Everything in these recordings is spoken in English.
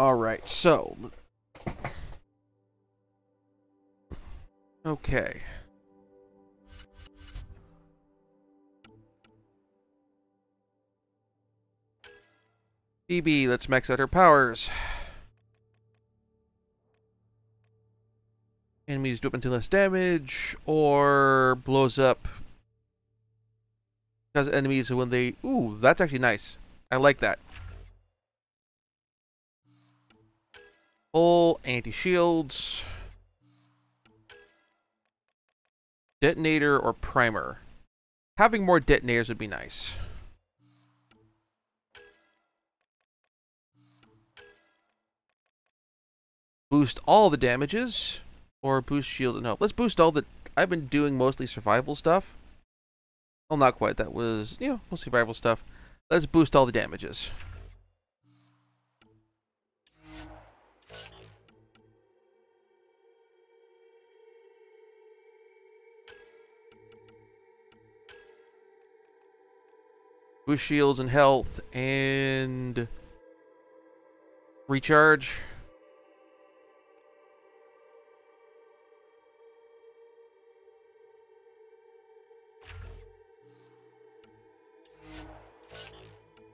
Alright, so... okay. Phoebe, let's max out her powers. Enemies do up to less damage, or blows up. Because enemies when they... ooh, that's actually nice. I like that. Full anti-shields. Detonator or primer. Having more detonators would be nice. Boost all the damages. Or boost shield and help. Let's boost all the... I've been doing mostly survival stuff. Well, not quite. That was, you know, mostly survival stuff. Let's boost all the damages. Boost shields and health and recharge.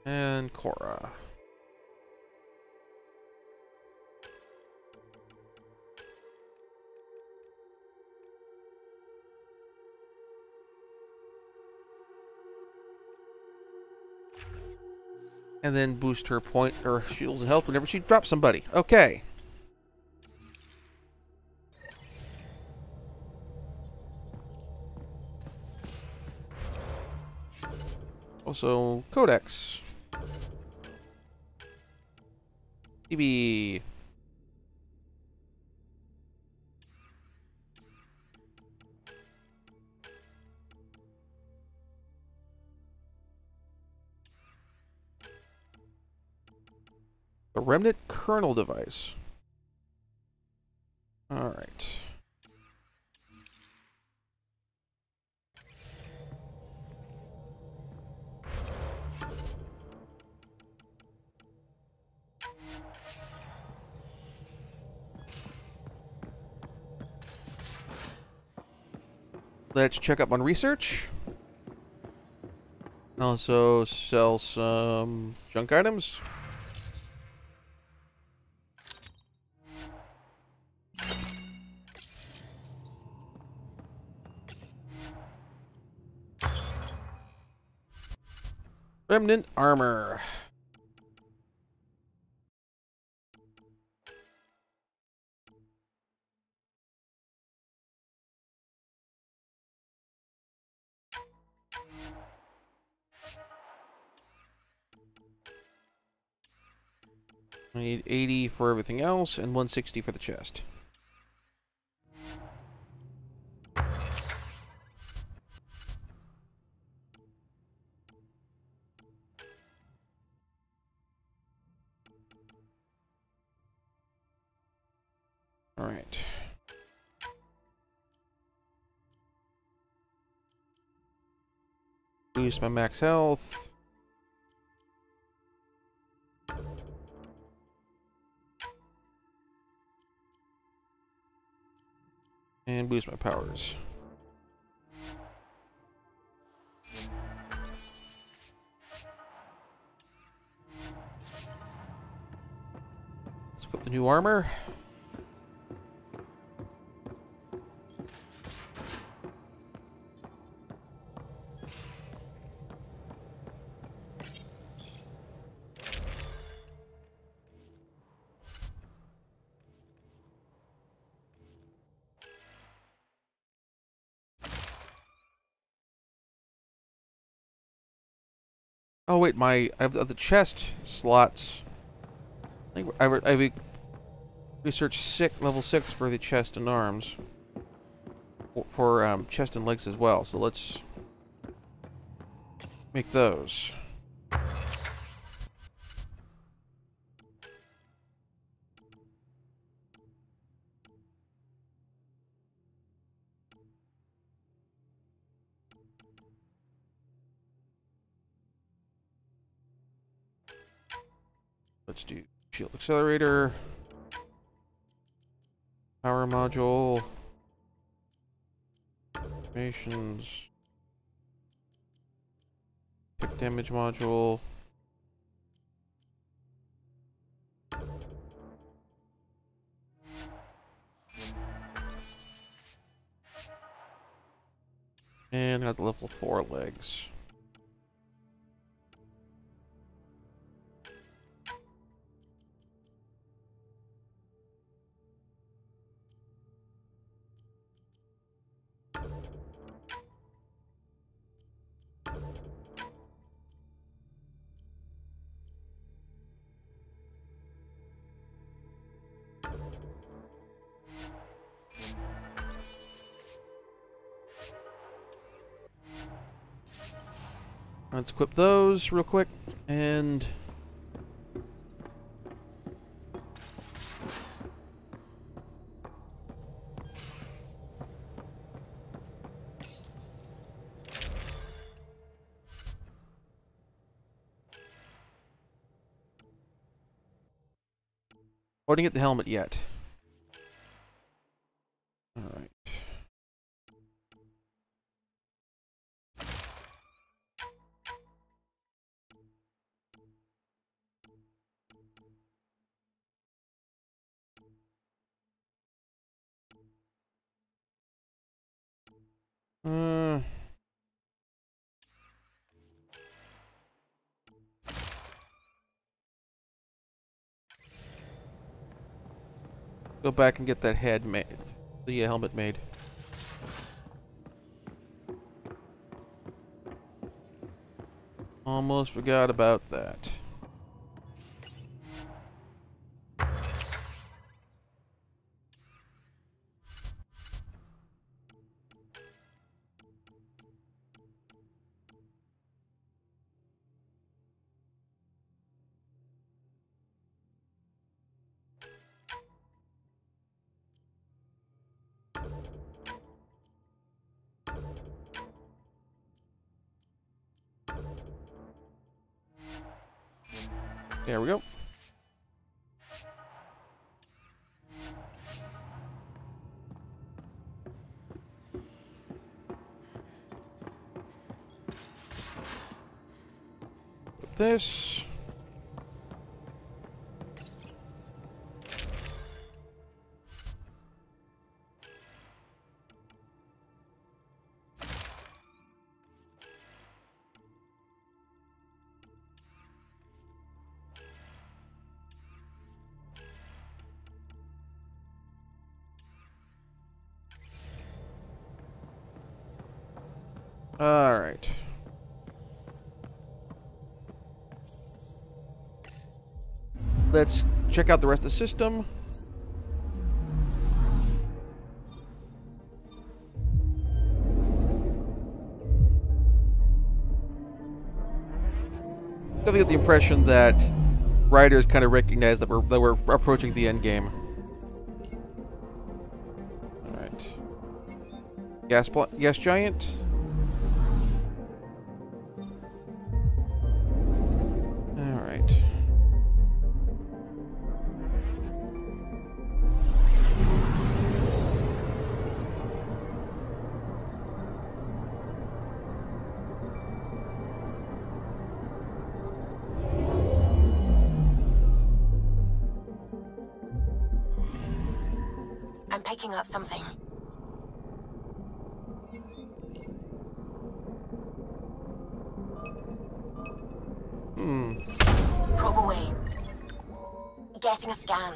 And Cora. And then boost her point or shields and health whenever she drops somebody. Okay. Also, Codex. Phoebe. The remnant kernel device. All right. Let's check up on research. Also sell some junk items. Remnant armor. I need 80 for everything else and 160 for the chest. All right. Boost my max health. And boost my powers. Let's put the new armor. Oh wait, I have the chest slots. I think I researched level 6 for the chest and arms, for chest and legs as well. So let's make those. Shield accelerator. Power module. Animations. Tech damage module. And got the level 4 legs. Let's equip those real quick, and I didn't get the helmet yet. Go back and get that head made, the helmet made. Almost forgot about that. There we go. Put this. All right. Let's check out the rest of the system. Definitely get the impression that Ryder's kind of recognized that we're approaching the end game. All right. Gas giant. Up something. Probe away. Getting a scan.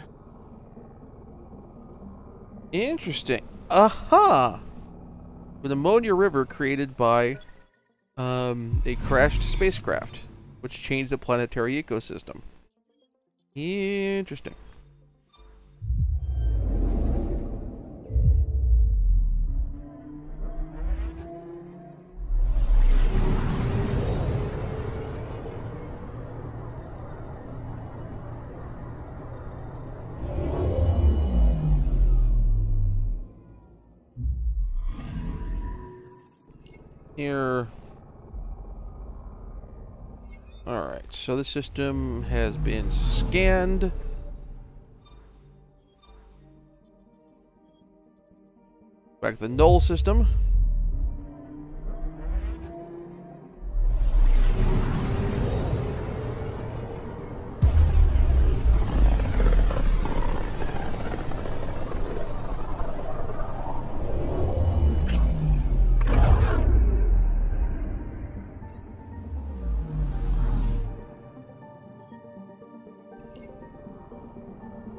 Interesting. Aha! With ammonia river created by a crashed spacecraft, which changed the planetary ecosystem. Interesting. Here. All right, so the system has been scanned. Back to the null system.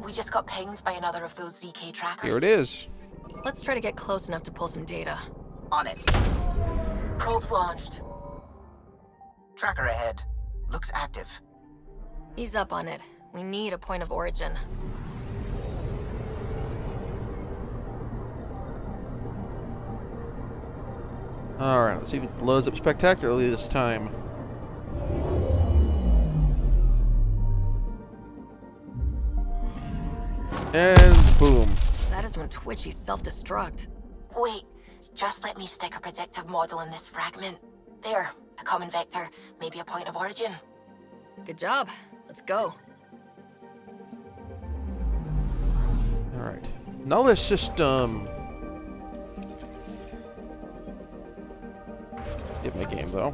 We just got pinged by another of those ZK trackers. Here it is. Let's try to get close enough to pull some data. On it. Probes launched. Tracker ahead. Looks active. Ease up on it. We need a point of origin. Alright, let's see if it loads up spectacularly this time. And boom. That is when Twitchy self-destruct. Wait, just let me stick a predictive model in this fragment. There, a common vector, maybe a point of origin. Good job. Let's go. Alright. Knowledge system. Give me a game, though.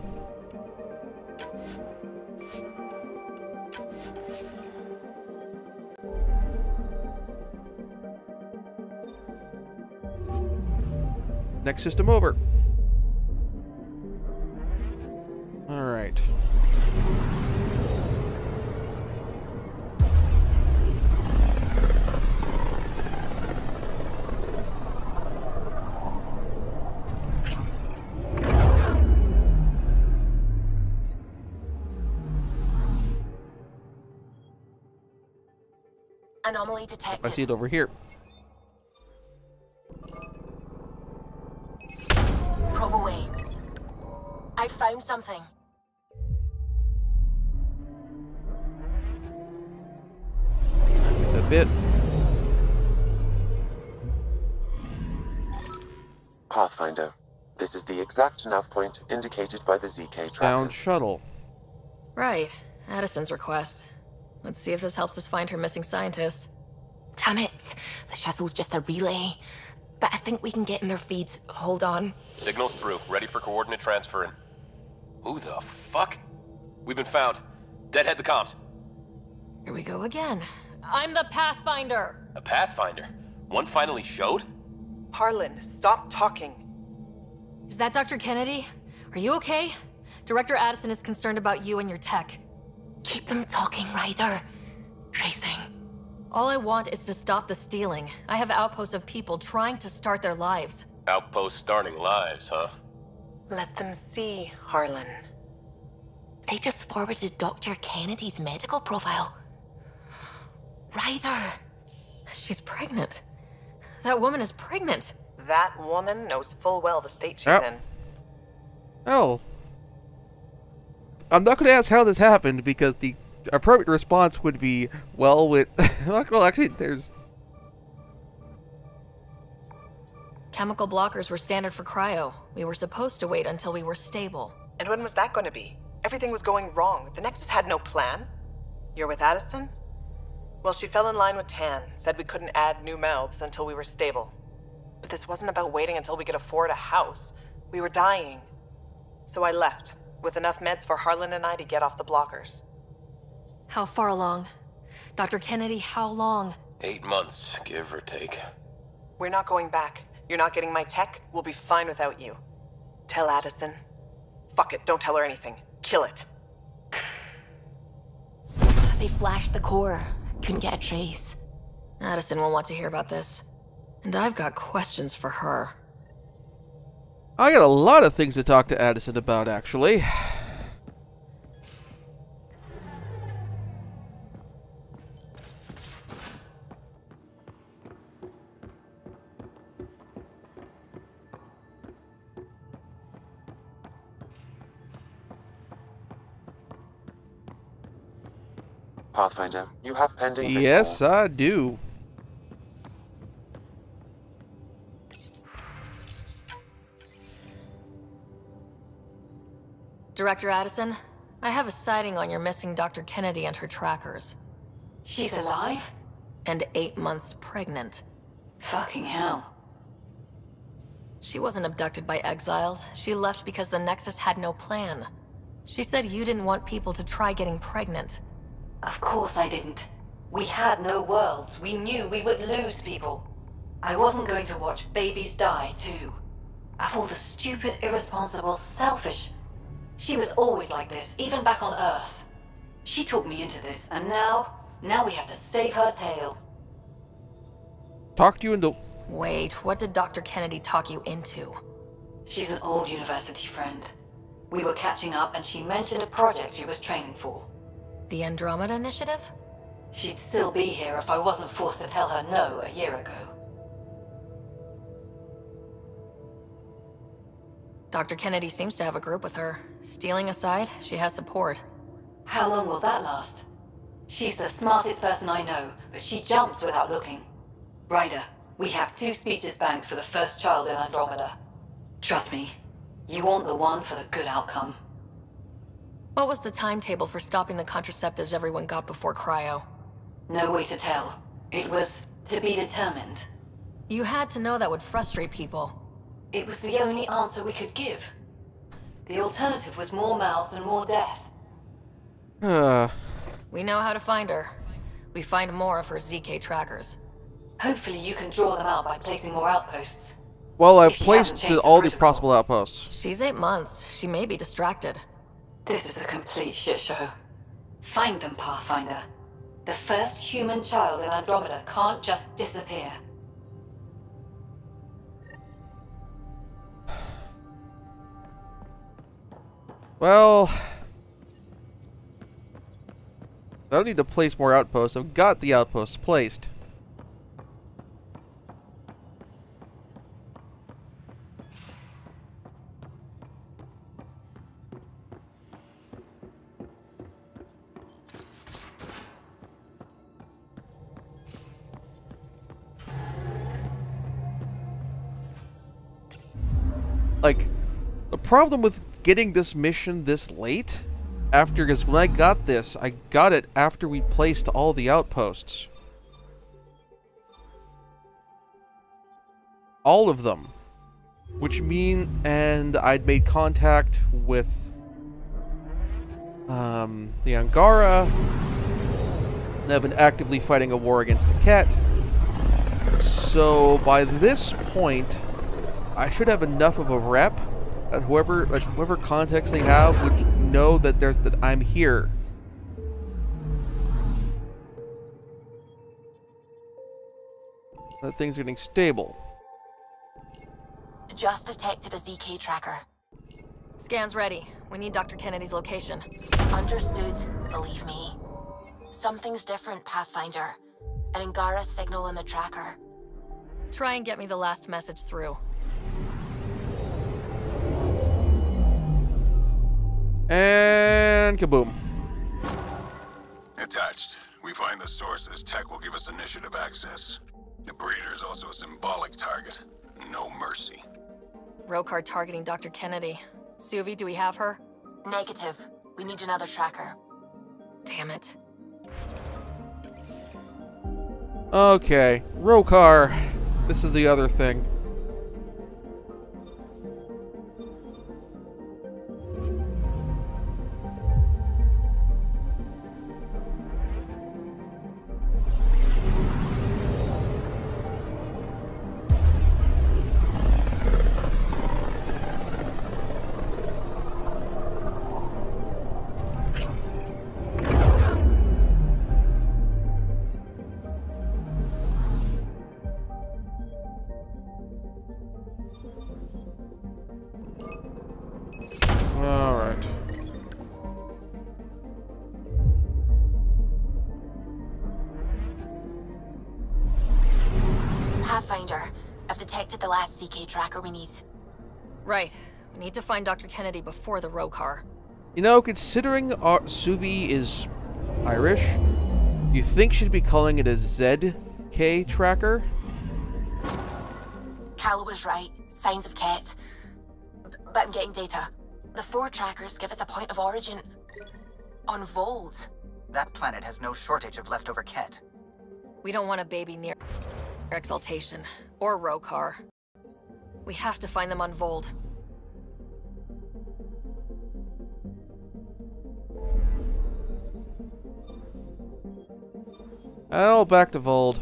Next system over. All right. Anomaly detected. I see it over here. Found something. That bit. Pathfinder, this is the exact nav point indicated by the ZK tracker. Found shuttle. Right, Addison's request. Let's see if this helps us find her missing scientist. Damn it! The shuttle's just a relay. But I think we can get in their feeds. Hold on. Signals through. Ready for coordinate transfer. And who the fuck? We've been found. Deadhead the comms. Here we go again. I'm the Pathfinder. A Pathfinder? One finally showed? Harlan, stop talking. Is that Dr. Kennedy? Are you okay? Director Addison is concerned about you and your tech. Keep them talking, Ryder. Tracing. All I want is to stop the stealing. I have outposts of people trying to start their lives. Outposts starting lives, huh? Let them see, Harlan. They just forwarded Dr. Kennedy's medical profile. Ryder! She's pregnant. That woman is pregnant. That woman knows full well the state she's in. Oh. I'm not going to ask how this happened, because the appropriate response would be, well, with... well, actually, there's... Chemical blockers were standard for cryo. We were supposed to wait until we were stable. And when was that going to be? Everything was going wrong. The Nexus had no plan. You're with Addison? Well, she fell in line with Tan, said we couldn't add new mouths until we were stable. But this wasn't about waiting until we could afford a house. We were dying. So I left, with enough meds for Harlan and I to get off the blockers. How far along? Dr. Kennedy, how long? 8 months, give or take. We're not going back. You're not getting my tech, we'll be fine without you. Tell Addison. Fuck it, don't tell her anything. Kill it. They flashed the core. Couldn't get a trace. Addison will want to hear about this. And I've got questions for her. I got a lot of things to talk to Addison about, actually. Pathfinder, you have pending. Yes, I do. Director Addison, I have a sighting on your missing Dr. Kennedy and her trackers. She's alive? And 8 months pregnant. Fucking hell. She wasn't abducted by exiles. She left because the Nexus had no plan. She said you didn't want people to try getting pregnant. Of course I didn't. We had no worlds. We knew we would lose people. I wasn't going to watch babies die, too. I feel the stupid, irresponsible, selfish. She was always like this, even back on Earth. She took me into this, and now we have to save her tail. Talk to you in the... Wait, what did Dr. Kennedy talk you into? She's an old university friend. We were catching up, and she mentioned a project she was training for. The Andromeda Initiative? She'd still be here if I wasn't forced to tell her no a year ago. Dr. Kennedy seems to have a group with her. Stealing aside, she has support. How long will that last? She's the smartest person I know, but she jumps without looking. Ryder, we have 2 speeches banked for the first child in Andromeda. Trust me, you want the one for the good outcome. What was the timetable for stopping the contraceptives everyone got before cryo? No way to tell. It was to be determined. You had to know that would frustrate people. It was the only answer we could give. The alternative was more mouths and more death. We know how to find her. We find more of her ZK trackers. Hopefully you can draw them out by placing more outposts. Well, I've placed all the possible outposts. She's 8 months. She may be distracted. This is a complete shit show. Find them, Pathfinder. The first human child in Andromeda can't just disappear. Well, I don't need to place more outposts. I've got the outposts placed. Like, the problem with getting this mission this late after, because when I got it after we placed all the outposts. All of them. Which mean, and I'd made contact with the Angara. And I've been actively fighting a war against the Kett. So by this point, I should have enough of a rep. Whoever contacts they have would know that I'm here. That thing's getting stable. Just detected a ZK tracker. Scan's ready. We need Dr. Kennedy's location. Understood. Believe me. Something's different, Pathfinder. An Angara signal in the tracker. Try and get me the last message through. And kaboom. Attached. We find the source as tech will give us initiative access. The breeder is also a symbolic target. No mercy. Rokar targeting Dr. Kennedy. Suvi, do we have her? Negative. We need another tracker. Damn it. Okay. Rokar. This is the other thing. Tracker we need. Right. We need to find Dr. Kennedy before the Rokar. You know, considering Suvi is Irish, you think she'd be calling it a ZK tracker? Kallo was right. Signs of Kett. But I'm getting data. The 4 trackers give us a point of origin on Vold. That planet has no shortage of leftover Kett. We don't want a baby near Exaltation or Rokar. We have to find them on Vold. Oh, back to Vold.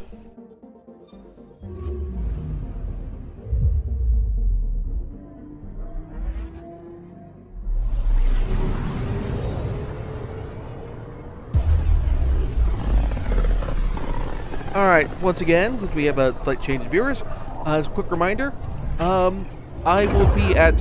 Alright, once again, since we have a slight change of viewers, as a quick reminder, I will be at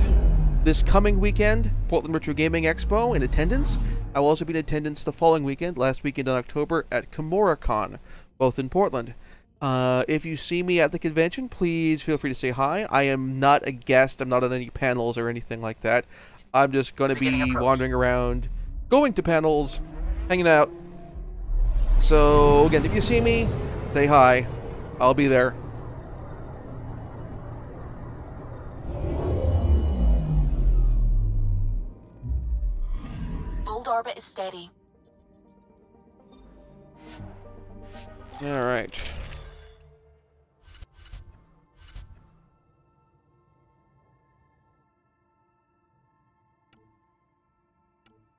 this coming weekend, Portland Retro Gaming Expo, in attendance. I will also be in attendance the following weekend, last weekend in October, at KimoraCon, both in Portland. If you see me at the convention, please feel free to say hi. I am not a guest, I'm not on any panels or anything like that. I'm just going to be wandering around, going to panels, hanging out. So, again, if you see me, say hi. I'll be there. Vold orbit is steady. Alright.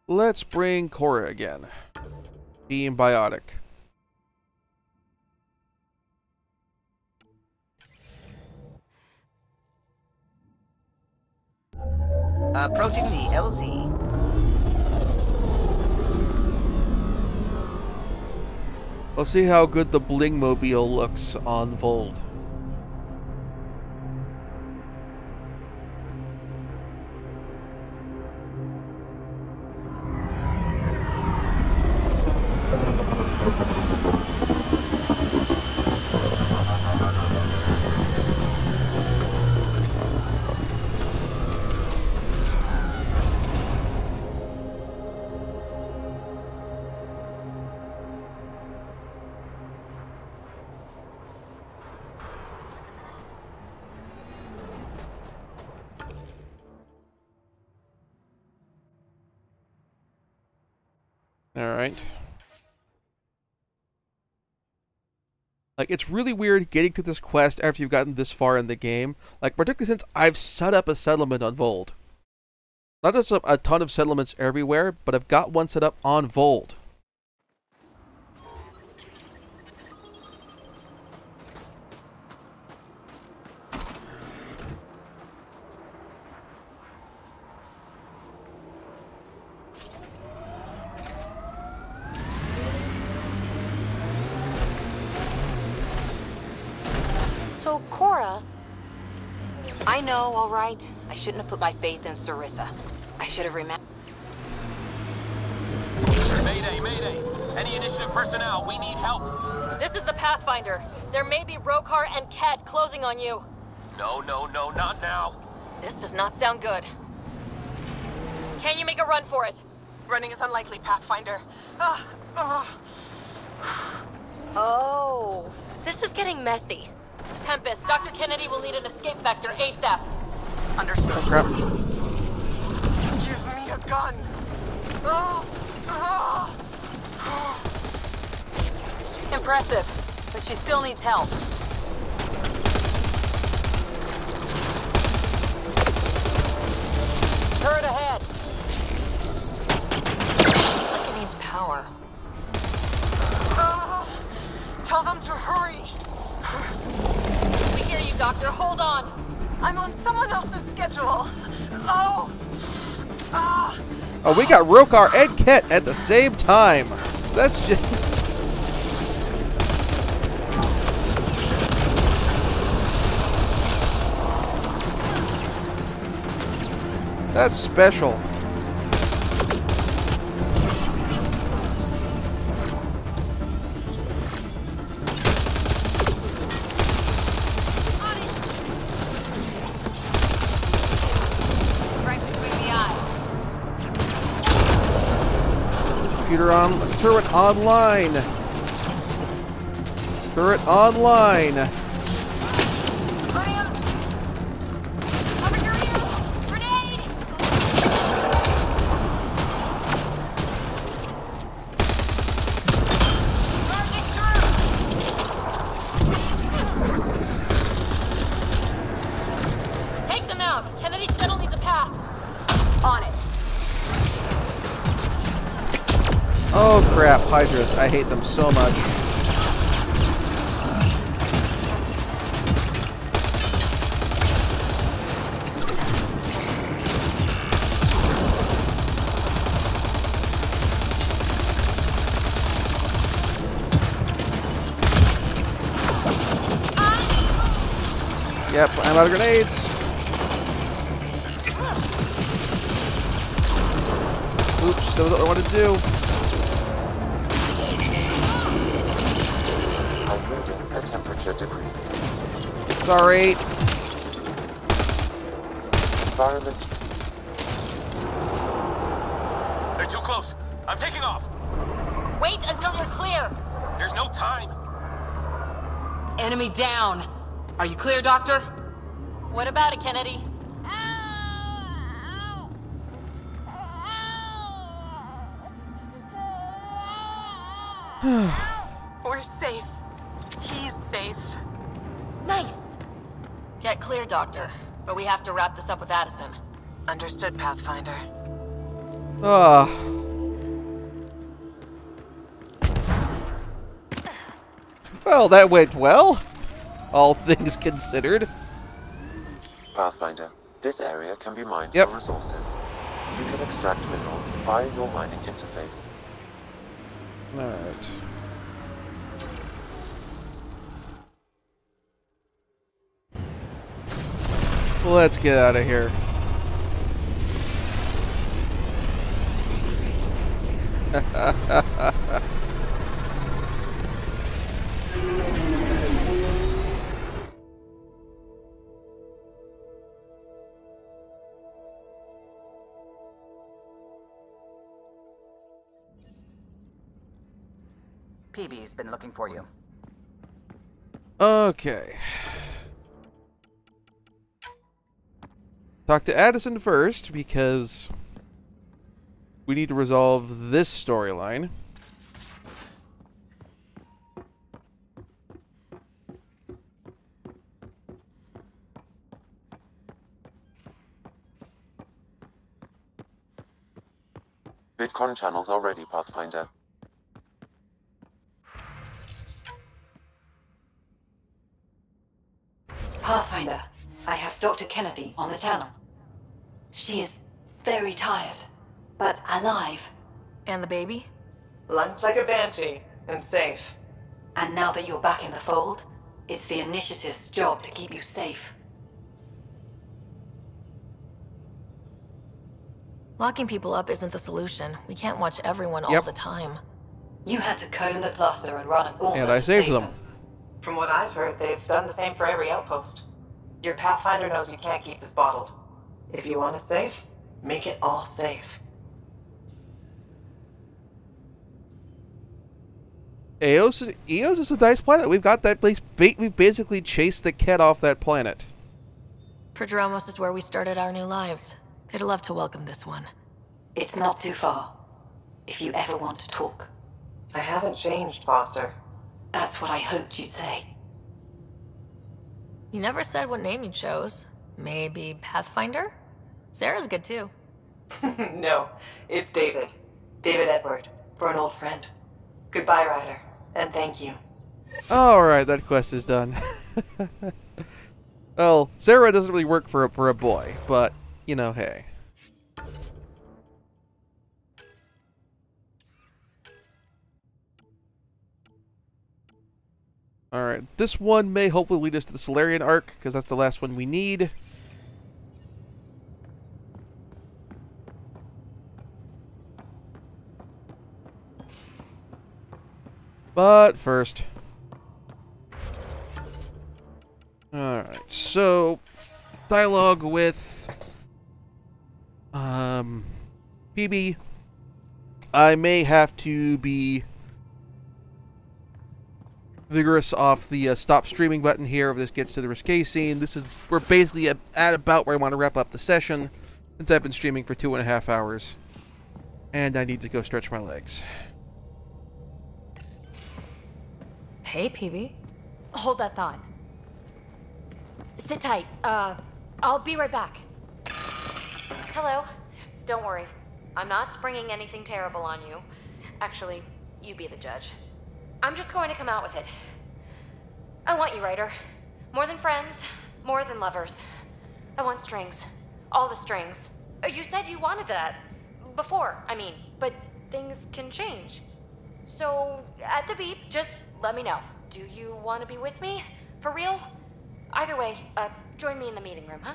Let's bring Cora again. Being biotic. Approaching the LZ. We'll see how good the Blingmobile looks on Vold. Like, it's really weird getting to this quest after you've gotten this far in the game. Like, particularly since I've set up a settlement on Vold. Not just a ton of settlements everywhere, but I've got one set up on Vold. No, all right. I shouldn't have put my faith in Sarissa. I should have remembered. Mayday, mayday. Any initiative personnel, we need help. This is the Pathfinder. There may be Rokar and Kett closing on you. No, no, no, not now. This does not sound good. Can you make a run for it? Running is unlikely, Pathfinder. Oh, this is getting messy. Tempest, Dr. Kennedy will need an escape vector ASAP. Understood. Oh, give me a gun. Oh, oh, oh. Impressive, but she still needs help. Turret ahead. Looks like it needs power. Oh, tell them to hurry. You, Doctor, hold on. I'm on someone else's schedule. Oh. Oh, we got Rokar and Kett at the same time. That's just. That's special. Turret online. Turret online. Cover your ears. Grenade. down. Kennedy's shuttle needs a path. On it. Oh crap, Hydras. I hate them so much. Yep, I'm out of grenades. Oops, that was what I wanted to do. Awaiting a temperature decrease. Sorry. Environment. They're too close. I'm taking off. Wait until you're clear. There's no time. Enemy down. Are you clear, Doctor? What about it, Kennedy? We're safe. He's safe. Nice. Get clear, Doctor. But we have to wrap this up with Addison. Understood, Pathfinder. Ah. Well, that went well. All things considered. Pathfinder, this area can be mined for resources. You can extract minerals via your mining interface. Alright. Let's get out of here. Phoebe's been looking for you. Okay. Talk to Addison first, because we need to resolve this storyline. Bitcoin channels are ready, Pathfinder. Pathfinder, I have Dr. Kennedy on the channel. She is very tired, but alive. And the baby? Looks like a banshee, and safe. And now that you're back in the fold, it's the Initiative's job to keep you safe. Locking people up isn't the solution. We can't watch everyone all the time. You had to comb the cluster and run a gauntlet. And I saved them. From what I've heard, they've done the same for every outpost. Your Pathfinder knows you can't keep this bottled. If you want us safe, make it all safe. Eos is a nice planet. We've got that place. We've basically chased the Kett off that planet. Prodromos is where we started our new lives. I'd love to welcome this one. It's not too far, if you ever want to talk. I haven't changed, Foster. That's what I hoped you'd say. You never said what name you chose. Maybe Pathfinder? Sarah's good too. No, it's David. David Edward, for an old friend. Goodbye, Ryder, and thank you. Alright, that quest is done. Well, Sarah doesn't really work for a boy, but, you know, hey. Alright, this one may hopefully lead us to the Salarian Arc, because that's the last one we need. But first... Alright, so... Dialogue with... Phoebe. I may have to be... vigorous off the stop streaming button here if this gets to the risque scene. We're basically at about where I want to wrap up the session, since I've been streaming for 2.5 hours. And I need to go stretch my legs. Hey, PB. Hold that thought. Sit tight. I'll be right back. Hello. Don't worry. I'm not springing anything terrible on you. Actually, you be the judge. I'm just going to come out with it. I want you, Ryder. More than friends, more than lovers. I want strings. All the strings. You said you wanted that. Before, I mean. But things can change. So, at the beep, just let me know. Do you want to be with me? For real? Either way, join me in the meeting room, huh?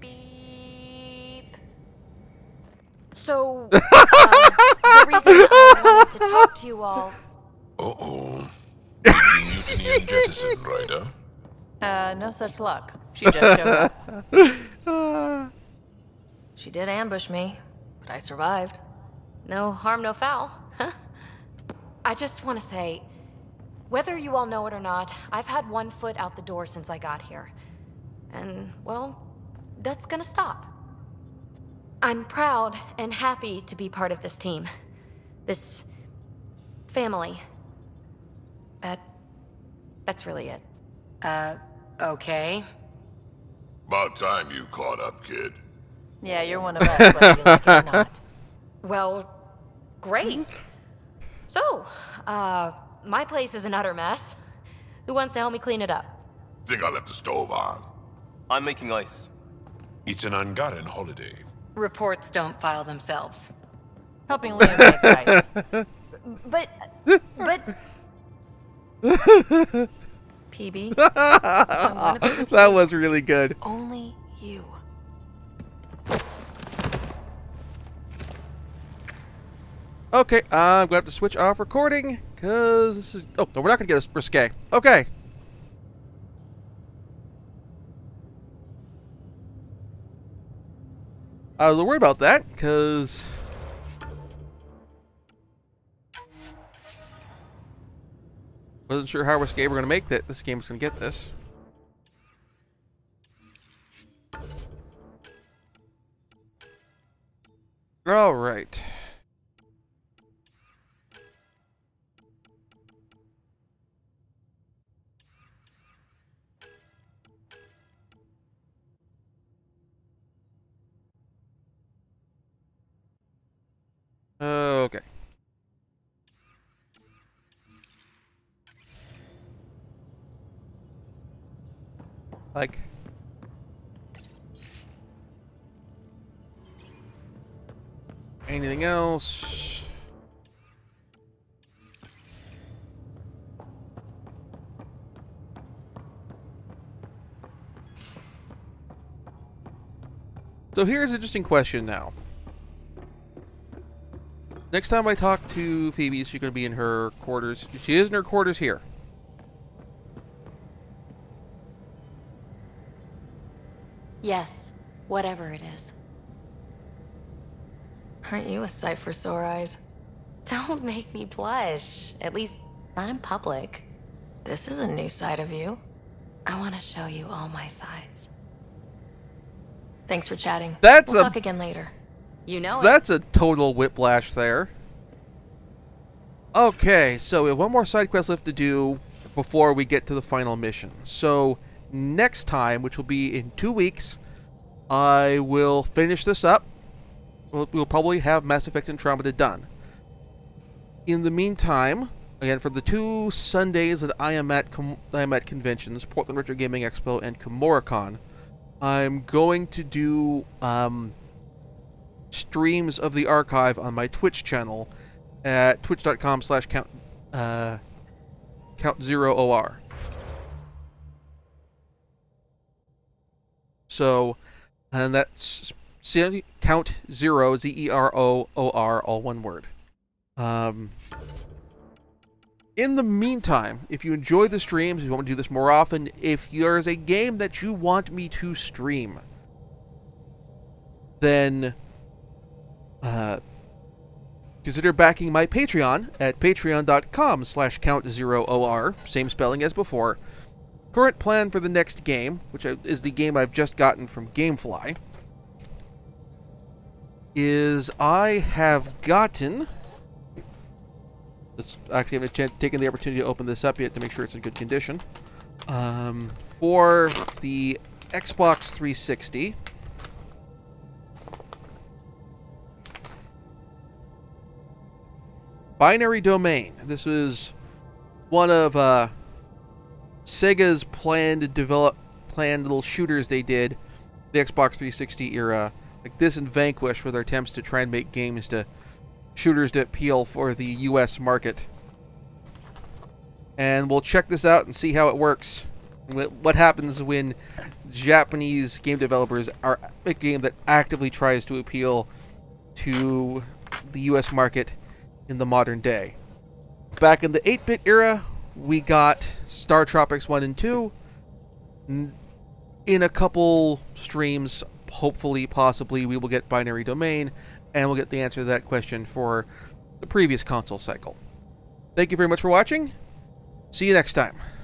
Beep. So, the reason I wanted to talk to you all... Uh-oh. Do you need any medicine, Ryder? No such luck. She just showed up. She did ambush me, but I survived. No harm, no foul, huh? I just want to say, whether you all know it or not, I've had one foot out the door since I got here. And, well, that's gonna stop. I'm proud and happy to be part of this team. This family. That's really it. Okay. About time you caught up, kid. Yeah, you're one of us, whether you like it or not. Well, great. So, my place is an utter mess. Who wants to help me clean it up? Think I left the stove on. I'm making ice. It's an Angaran holiday. Reports don't file themselves. Helping Liam make ice. But... Phoebe, I'm gonna put you. That was really good. Only you. Okay, I'm gonna have to switch off recording, cause this is... Oh, no, we're not gonna get a risque. Okay. I was worried about that, cause... Wasn't sure how risque we're gonna make that this game's gonna get this. Alright. Okay. Like. Anything else? So here's an interesting question now. Next time I talk to Phoebe, she's going to be in her quarters. She is in her quarters here. Yes, whatever it is. Aren't you a sight for sore eyes? Don't make me blush. At least, not in public. This is a new side of you. I want to show you all my sides. Thanks for chatting. We'll talk again later. You know it. That's a total whiplash there. Okay, so we have one more side quest left to do before we get to the final mission. So next time, which will be in 2 weeks, I will finish this up. We'll probably have Mass Effect and Andromeda done. In the meantime, again, for the 2 Sundays that I am at conventions, Portland Retro Gaming Expo and KimoraCon, I'm going to do... streams of the archive on my Twitch channel at twitch.com/countzero.or. So, and that's count zero, ZEROOR, all one word. In the meantime, if you enjoy the streams, if you want me to do this more often, if there's a game that you want me to stream, then... consider backing my Patreon at patreon.com/countzero.or, same spelling as before. Current plan for the next game, which is the game I've just gotten from GameFly, is I have gotten... Actually, I haven't taken the opportunity to open this up yet to make sure it's in good condition. For the Xbox 360. Binary Domain. This is one of Sega's planned little shooters they did, the Xbox 360 era, like this and Vanquish, with their attempts to try and make games to shooters to appeal for the U.S. market. And we'll check this out and see how it works. What happens when Japanese game developers are a game that actively tries to appeal to the U.S. market in the modern day. Back in the 8-bit era, we got StarTropics 1 and 2. In a couple streams, hopefully, possibly, we will get Binary Domain, and we'll get the answer to that question for the previous console cycle. Thank you very much for watching. See you next time.